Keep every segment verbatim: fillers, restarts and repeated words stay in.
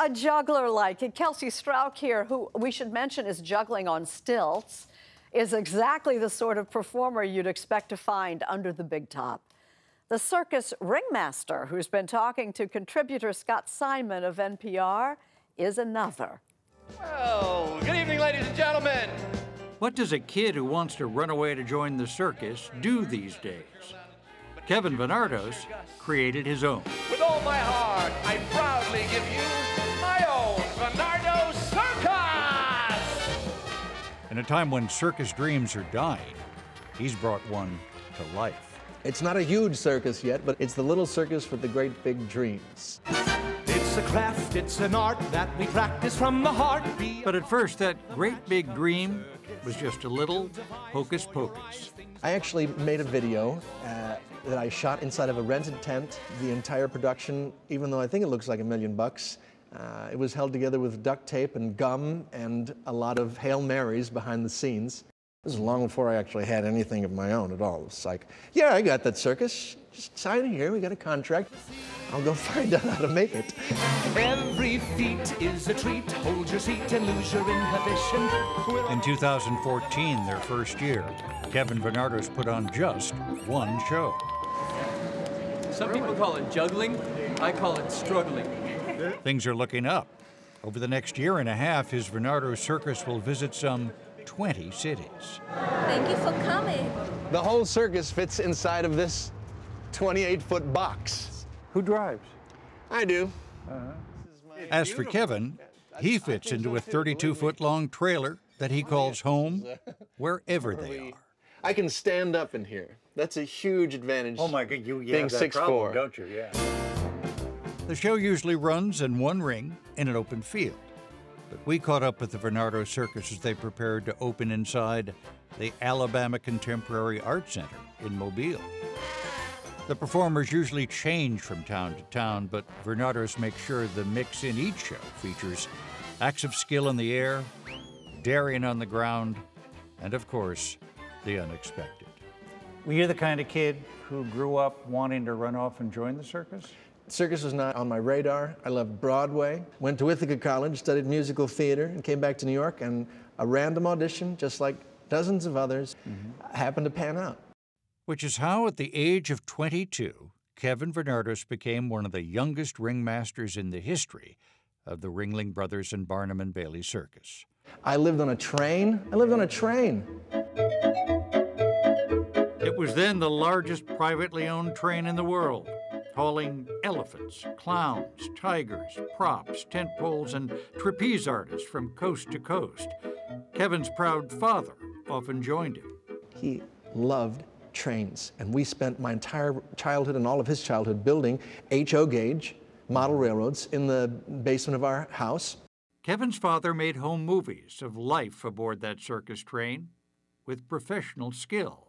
A juggler like it. Kelsey Strauch here, who we should mention is juggling on stilts, is exactly the sort of performer you'd expect to find under the big top. The circus ringmaster, who's been talking to contributor Scott Simon of N P R, is another. Well, good evening, ladies and gentlemen. What does a kid who wants to run away to join the circus do these days? Kevin Venardos created his own. With all my heart, I proudly give you my own Venardos Circus! In a time when circus dreams are dying, he's brought one to life. It's not a huge circus yet, but it's the little circus for the great big dreams. It's a craft, it's an art that we practice from the heart. But at first, that great big dream was just a little hocus pocus. I actually made a video uh, that I shot inside of a rented tent. The entire production, even though I think it looks like a million bucks, uh, it was held together with duct tape and gum and a lot of Hail Marys behind the scenes. This was long before I actually had anything of my own at all. It's like, yeah, I got that circus. Just sign here, we got a contract. I'll go find out how to make it. Every feat is a treat. Hold your seat and lose your inhibition. In two thousand fourteen, their first year, Kevin Venardos put on just one show. Some people call it juggling. I call it struggling. Things are looking up. Over the next year and a half, his Venardos Circus will visit some twenty cities. Thank you for coming. The whole circus fits inside of this twenty-eight foot box. Who drives? I do. Uh-huh. As for Kevin, he fits into a thirty-two foot long trailer that he calls home wherever they are. I can stand up in here. That's a huge advantage. Oh my God, you yeah, being six foot four, don't you? Yeah. The show usually runs in one ring in an open field. But we caught up with the Venardos Circus as they prepared to open inside the Alabama Contemporary Art Center in Mobile. The performers usually change from town to town, but Venardos makes sure the mix in each show features acts of skill in the air, daring on the ground, and of course, the unexpected. Were you the kind of kid who grew up wanting to run off and join the circus? Circus was not on my radar. I left Broadway, went to Ithaca College, studied musical theater, and came back to New York, and a random audition, just like dozens of others, mm-hmm. happened to pan out. Which is how, at the age of twenty-two, Kevin Venardos became one of the youngest ringmasters in the history of the Ringling Brothers and Barnum and Bailey Circus. I lived on a train. I lived on a train. It was then the largest privately owned train in the world, hauling elephants, clowns, tigers, props, tent poles, and trapeze artists from coast to coast. Kevin's proud father often joined him. He loved trains, and we spent my entire childhood and all of his childhood building H O gauge model railroads in the basement of our house. Kevin's father made home movies of life aboard that circus train with professional skill.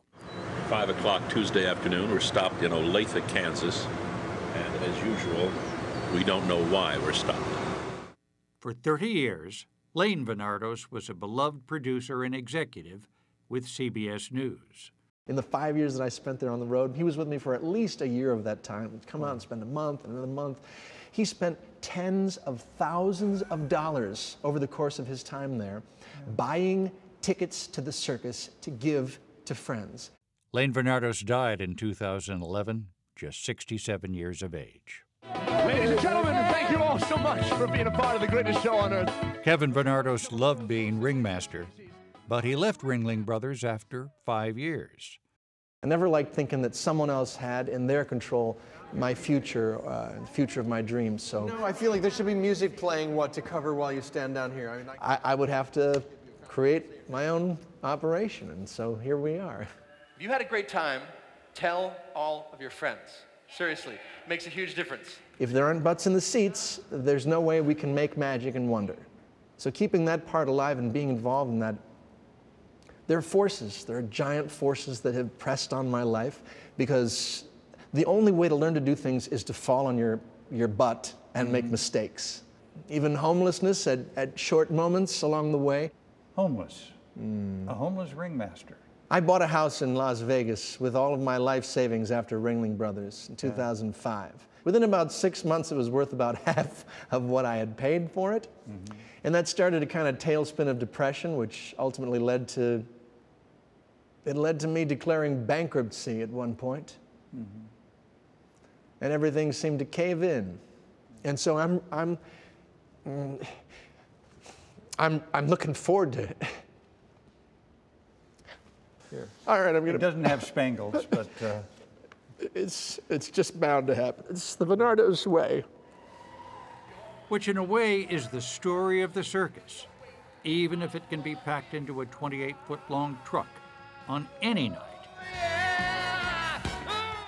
Five o'clock Tuesday afternoon, we're stopped in Olathe, Kansas, and as usual, we don't know why we're stopped. For thirty years, Lane Venardos was a beloved producer and executive with C B S News. In the five years that I spent there on the road, he was with me for at least a year of that time. He'd come out and spend a month, and another month. He spent tens of thousands of dollars over the course of his time there, buying tickets to the circus to give to friends. Lane Venardos died in two thousand eleven, just sixty-seven years of age. Ladies and gentlemen, thank you all so much for being a part of the greatest show on earth. Kevin Venardos loved being ringmaster, but he left Ringling Brothers after five years. I never liked thinking that someone else had in their control my future, uh, the future of my dreams, so. No, I feel like there should be music playing, what, to cover while you stand down here. I mean, I, I would have to create my own operation, and so here we are. If you had a great time, tell all of your friends. Seriously, it makes a huge difference. If there aren't butts in the seats, there's no way we can make magic and wonder. So keeping that part alive and being involved in that, there are forces, there are giant forces that have pressed on my life, because the only way to learn to do things is to fall on your, your butt and make mistakes. Even homelessness at, at short moments along the way. Homeless? Mm. A homeless ringmaster? I bought a house in Las Vegas with all of my life savings after Ringling Brothers in two thousand five. Yeah. Within about six months, it was worth about half of what I had paid for it. Mm-hmm. And that started a kind of tailspin of depression, which ultimately led to, it led to me declaring bankruptcy at one point. Mm-hmm. And everything seemed to cave in. And so I'm, I'm, mm, I'm, I'm looking forward to it. Here. All right, I'm gonna. It doesn't have spangles, but uh... it's it's just bound to happen. It's the Venardos way. Which, in a way, is the story of the circus, even if it can be packed into a twenty-eight foot long truck on any night.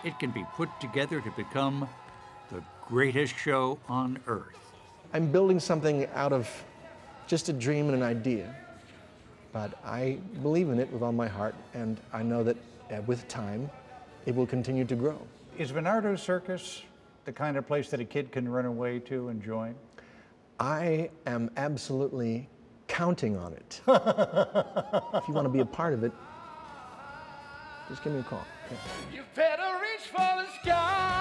It can be put together to become the greatest show on earth. I'm building something out of just a dream and an idea. But I believe in it with all my heart, and I know that uh, with time, it will continue to grow. Is Venardos Circus the kind of place that a kid can run away to and join? I am absolutely counting on it. If you want to be a part of it, just give me a call. Okay. You better reach for the sky.